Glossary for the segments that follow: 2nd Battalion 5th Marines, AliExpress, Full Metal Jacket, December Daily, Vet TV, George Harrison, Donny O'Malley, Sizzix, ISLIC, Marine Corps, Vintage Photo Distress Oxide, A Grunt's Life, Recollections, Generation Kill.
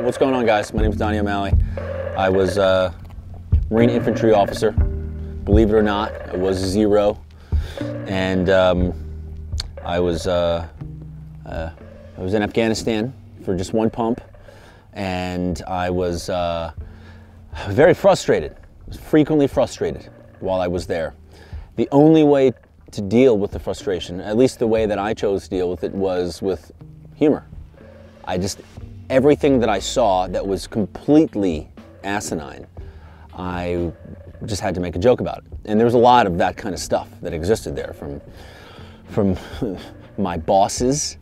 What's going on, guys? My name is Donny O'Malley. I was a Marine infantry officer. Believe it or not, I was zero. And I was in Afghanistan for just one pump. And I was very frustrated. I was frequently frustrated while I was there. The only way to deal with the frustration, at least the way that I chose to deal with it, was with humor. Everything that I saw that was completely asinine, I just had to make a joke about it. And there was a lot of that kind of stuff that existed there, from my bosses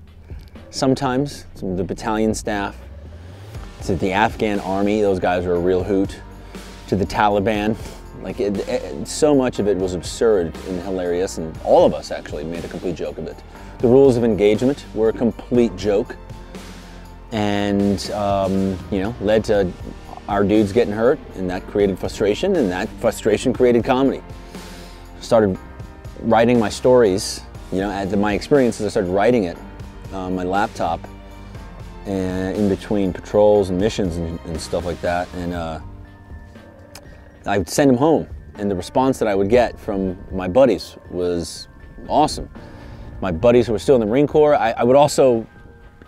sometimes, from the battalion staff, to the Afghan army — those guys were a real hoot — to the Taliban. Like, so much of it was absurd and hilarious, and all of us actually made a complete joke of it. The rules of engagement were a complete joke, and you know, led to our dudes getting hurt, and that created frustration, and that frustration created comedy. Started writing my stories, you know, my experiences. I started writing it on my laptop, and in between patrols and missions and stuff like that, and I would send them home, and the response that I would get from my buddies was awesome. My buddies who were still in the Marine Corps. I would also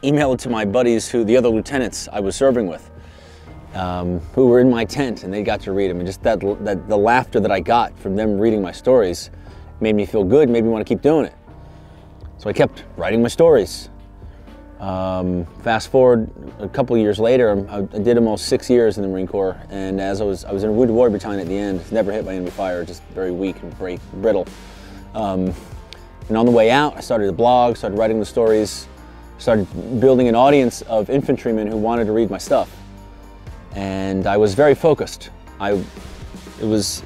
email it to my buddies, the other lieutenants I was serving with, who were in my tent, and they got to read them. And just the laughter that I got from them reading my stories made me feel good, made me want to keep doing it. So I kept writing my stories. Fast forward a couple years later, I did almost 6 years in the Marine Corps, and as I was in a wounded warrior battalion at the end, never hit by enemy fire, just very weak and brittle. And on the way out, I started a blog, started writing the stories, started building an audience of infantrymen who wanted to read my stuff. And I was very focused. It was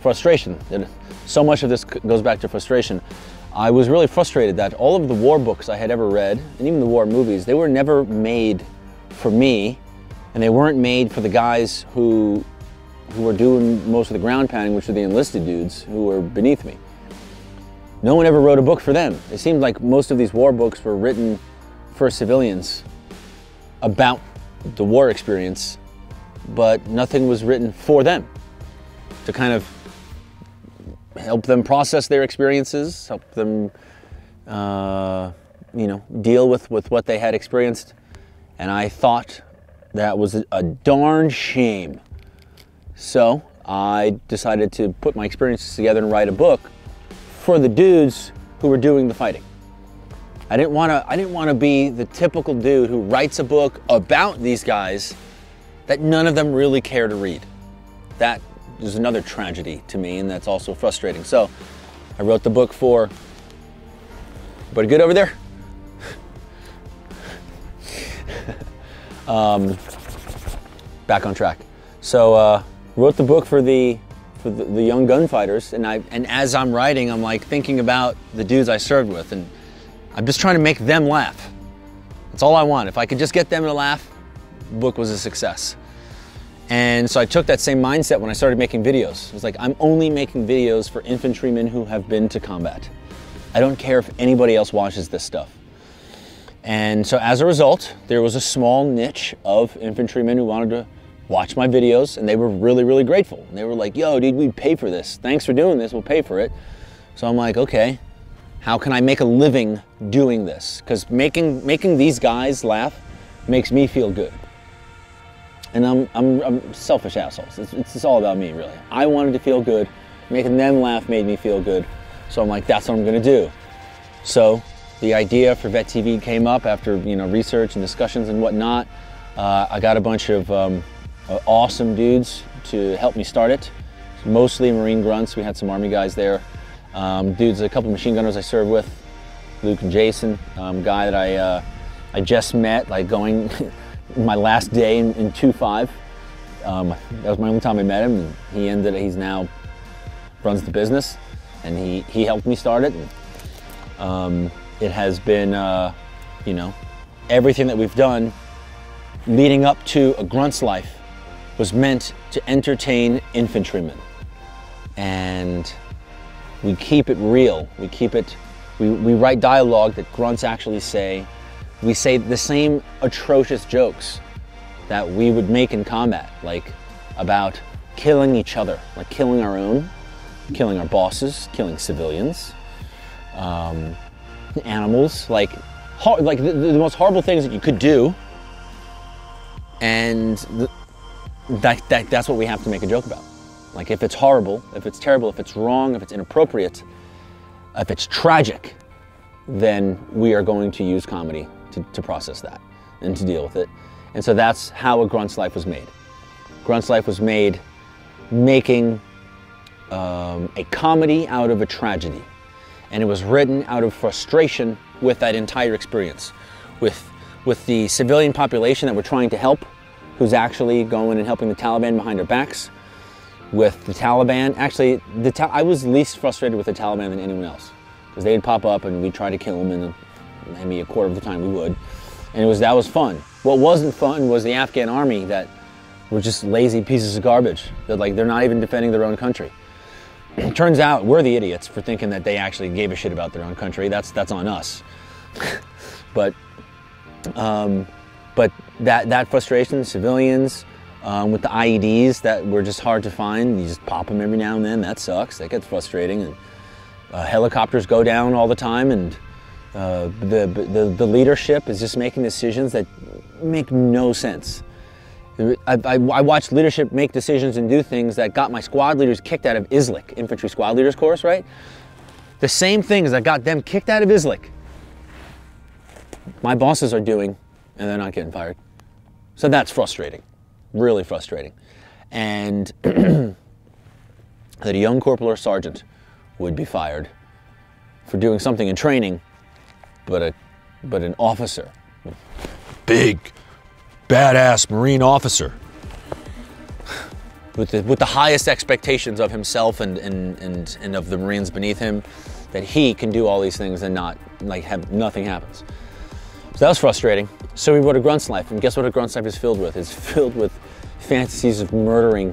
frustration. So much of this goes back to frustration. I was really frustrated that all of the war books I had ever read, and even the war movies, they were never made for me, and they weren't made for the guys who were doing most of the ground pounding, which were the enlisted dudes who were beneath me. No one ever wrote a book for them. It seemed like most of these war books were written for civilians about the war experience, but nothing was written for them to kind of help them process their experiences, help them, you know, deal with what they had experienced. And I thought that was a darn shame. So I decided to put my experiences together and write a book for the dudes who were doing the fighting. I didn't want to be the typical dude who writes a book about these guys that none of them really care to read. That is another tragedy to me, and that's also frustrating. So I wrote the book for — everybody good over there? Back on track. So wrote the book for the young gunfighters, and as I'm writing, I'm like thinking about the dudes I served with, and I'm just trying to make them laugh. That's all I want. If I could just get them to laugh, the book was a success. And so I took that same mindset when I started making videos. It was like, I'm only making videos for infantrymen who have been to combat. I don't care if anybody else watches this stuff. And so as a result, there was a small niche of infantrymen who wanted to watch my videos, and they were really, really grateful. And they were like, yo, dude, we pay for this. Thanks for doing this, we'll pay for it. So I'm like, okay, how can I make a living doing this? Because making these guys laugh makes me feel good. And I'm selfish assholes. It's all about me, really. I wanted to feel good. Making them laugh made me feel good. So I'm like, that's what I'm gonna do. So the idea for Vet TV came up after, you know, research and discussions and whatnot. I got a bunch of awesome dudes to help me start it. Mostly Marine grunts. We had some Army guys there. Dudes, a couple machine gunners I served with, Luke and Jason. Guy that I just met, like, going my last day in 2-5. That was my only time I met him, and he's now runs the business, and he helped me start it. And, it has been, you know, everything that we've done leading up to A Grunt's Life was meant to entertain infantrymen. And we keep it real, we keep it We write dialogue that grunts actually say. We say the same atrocious jokes that we would make in combat, like about killing each other, like killing our own, killing our bosses, killing civilians, animals, like the most horrible things that you could do, and that's what we have to make a joke about. Like, if it's horrible, if it's terrible, if it's wrong, if it's inappropriate, if it's tragic, then we are going to use comedy to process that and to deal with it. And so that's how A Grunt's Life was made. Grunt's Life was made making a comedy out of a tragedy. And it was written out of frustration with that entire experience, with the civilian population that we're trying to help, who's actually going and helping the Taliban behind their backs, with the Taliban. Actually, I was least frustrated with the Taliban than anyone else, because they'd pop up and we'd try to kill them, and maybe a quarter of the time we would. And that was fun. What wasn't fun was the Afghan army that were just lazy pieces of garbage. They're not even defending their own country. It turns out we're the idiots for thinking that they actually gave a shit about their own country. That's on us. But that frustration, civilians, with the IEDs that were just hard to find, you just pop them every now and then, that sucks, that gets frustrating. And helicopters go down all the time, and the leadership is just making decisions that make no sense. I watched leadership make decisions and do things that got my squad leaders kicked out of ISLIC, Infantry Squad Leaders Course, right? The same things that got them kicked out of ISLIC, my bosses are doing, and they're not getting fired. So that's frustrating, really frustrating. And that a young corporal or sergeant would be fired for doing something in training, but an officer, big, badass Marine officer with the highest expectations of himself and of the Marines beneath him, that he can do all these things and not, nothing happens. So that was frustrating. So we wrote A Grunt's Life, and guess what A Grunt's Life is filled with? It's filled with fantasies of murdering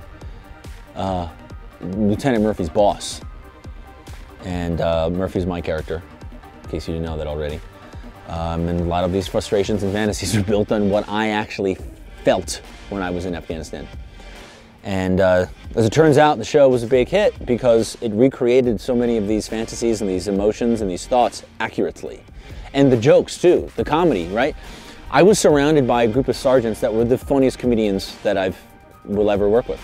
Lieutenant Murphy's boss. And Murphy's my character, in case you didn't know that already. And a lot of these frustrations and fantasies are built on what I actually felt when I was in Afghanistan. And as it turns out, the show was a big hit because it recreated so many of these fantasies and these emotions and these thoughts accurately. And the jokes too, the comedy, right? I was surrounded by a group of sergeants that were the funniest comedians that I will ever work with.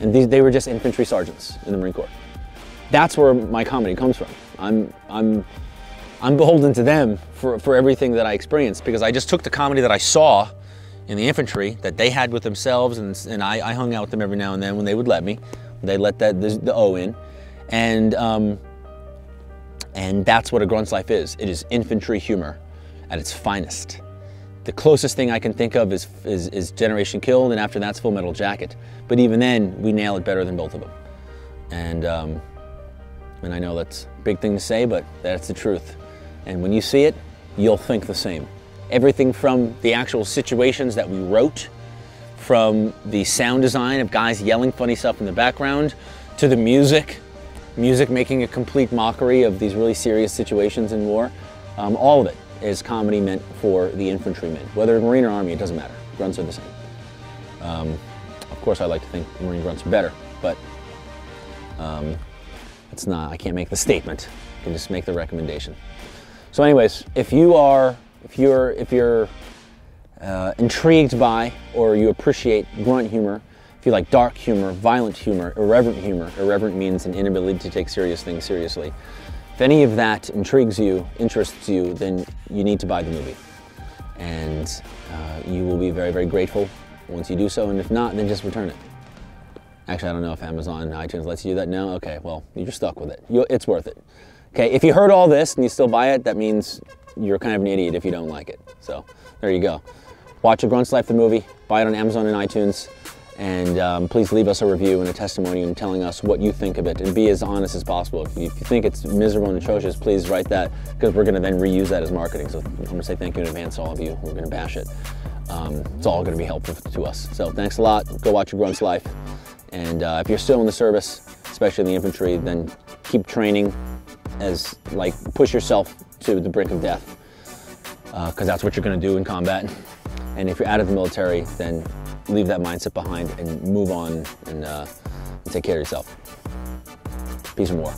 And they were just infantry sergeants in the Marine Corps. That's where my comedy comes from. I'm beholden to them for everything that I experienced, because I just took the comedy that I saw in the infantry that they had with themselves, and I hung out with them every now and then when they would let me. They let the O in, and that's what A Grunt's Life is. It is infantry humor at its finest. The closest thing I can think of is Generation Kill, and after that's Full Metal Jacket. But even then, we nail it better than both of them. And I know that's a big thing to say, but that's the truth. And when you see it, you'll think the same. Everything from the actual situations that we wrote, from the sound design of guys yelling funny stuff in the background, to the music making a complete mockery of these really serious situations in war, all of it is comedy meant for the infantrymen. Whether Marine or Army, it doesn't matter. Grunts are the same. Of course, I like to think Marine grunts are better, but it's not, I can't make the statement. I can just make the recommendation. So anyways, if you're intrigued by, or you appreciate grunt humor, if you like dark humor, violent humor, irreverent means an inability to take serious things seriously. If any of that intrigues you, interests you, then you need to buy the movie. And you will be very, very grateful once you do so, and if not, then just return it. Actually, I don't know if Amazon and iTunes lets you do that now. Okay, well, you're stuck with it. It's worth it. Okay, if you heard all this and you still buy it, that means you're kind of an idiot if you don't like it. So, there you go. Watch A Grunt's Life, the movie. Buy it on Amazon and iTunes. And please leave us a review and a testimony and telling us what you think of it. And be as honest as possible. If you think it's miserable and atrocious, please write that, because we're gonna then reuse that as marketing. So I'm gonna say thank you in advance to all of you. We're gonna bash it. It's all gonna be helpful to us. So thanks a lot. Go watch A Grunt's Life. And if you're still in the service, especially in the infantry, then keep training, as like push yourself to the brink of death, because that's what you're going to do in combat. And if you're out of the military, then leave that mindset behind and move on and take care of yourself. Peace and war.